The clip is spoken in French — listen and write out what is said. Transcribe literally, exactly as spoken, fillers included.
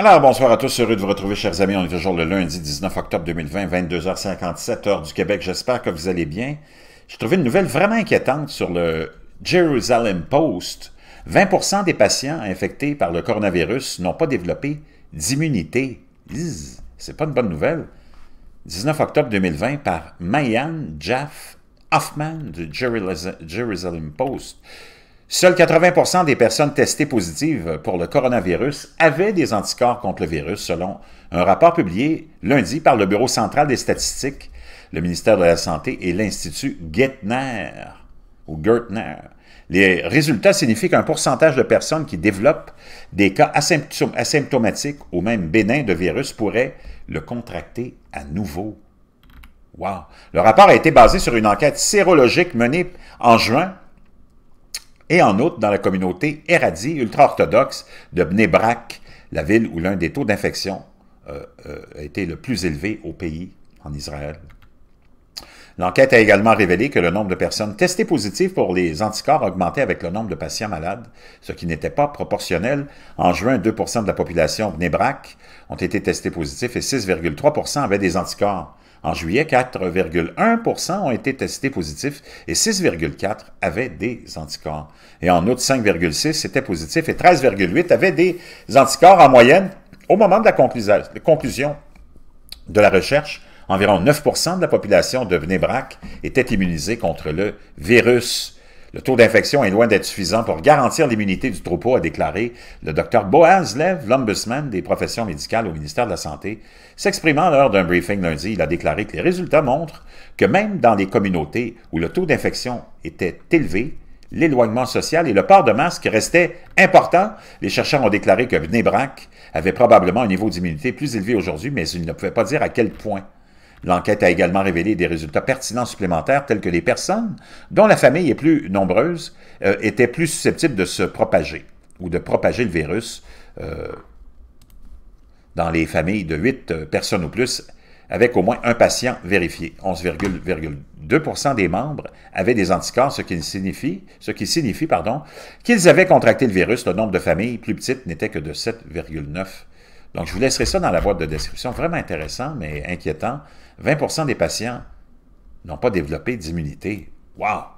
Alors, bonsoir à tous, heureux de vous retrouver, chers amis. On est toujours le lundi dix-neuf octobre deux mille vingt, vingt-deux heures cinquante-sept, heure du Québec. J'espère que vous allez bien. J'ai trouvé une nouvelle vraiment inquiétante sur le Jerusalem Post. vingt pour cent des patients infectés par le coronavirus n'ont pas développé d'immunité. C'est pas une bonne nouvelle. dix-neuf octobre deux mille vingt, par Mayan Jaff Hoffman du Jerusalem Post. Seuls quatre-vingts pour cent des personnes testées positives pour le coronavirus avaient des anticorps contre le virus, selon un rapport publié lundi par le Bureau central des statistiques, le ministère de la Santé et l'Institut Gertner. Ou Gertner. Les résultats signifient qu'un pourcentage de personnes qui développent des cas asymptom- asymptomatiques ou même bénins de virus pourraient le contracter à nouveau. Wow! Le rapport a été basé sur une enquête sérologique menée en juin et en août dans la communauté Haredi ultra-orthodoxe de Bnei Brak, la ville où l'un des taux d'infection euh, euh, a été le plus élevé au pays, en Israël. L'enquête a également révélé que le nombre de personnes testées positives pour les anticorps augmentait avec le nombre de patients malades, ce qui n'était pas proportionnel. En juin, deux pour cent de la population Bnei Brak ont été testés positifs et six virgule trois pour cent avaient des anticorps. En juillet, quatre virgule un pour cent ont été testés positifs et six virgule quatre pour cent avaient des anticorps. Et en août, cinq virgule six pour cent étaient positifs et treize virgule huit pour cent avaient des anticorps. En moyenne, au moment de la conclusion de la recherche, environ neuf pour cent de la population de Bnei Brak était immunisée contre le virus. Le taux d'infection est loin d'être suffisant pour garantir l'immunité du troupeau, a déclaré le docteur Boaz Lev, l'ombudsman des professions médicales au ministère de la Santé. S'exprimant lors d'un briefing lundi, il a déclaré que les résultats montrent que même dans les communautés où le taux d'infection était élevé, l'éloignement social et le port de masque restaient importants. Les chercheurs ont déclaré que Bnei Brak avait probablement un niveau d'immunité plus élevé aujourd'hui, mais ils ne pouvaient pas dire à quel point. L'enquête a également révélé des résultats pertinents supplémentaires tels que les personnes dont la famille est plus nombreuse euh, étaient plus susceptibles de se propager ou de propager le virus euh, dans les familles de huit personnes ou plus avec au moins un patient vérifié. onze virgule deux pour cent des membres avaient des anticorps, ce qui signifie, ce qui signifie pardon, qu'ils avaient contracté le virus. Le nombre de familles plus petites n'était que de sept virgule neuf pour cent. Donc, je vous laisserai ça dans la boîte de description. Vraiment intéressant, mais inquiétant. vingt pour cent des patients n'ont pas développé d'immunité. Wow!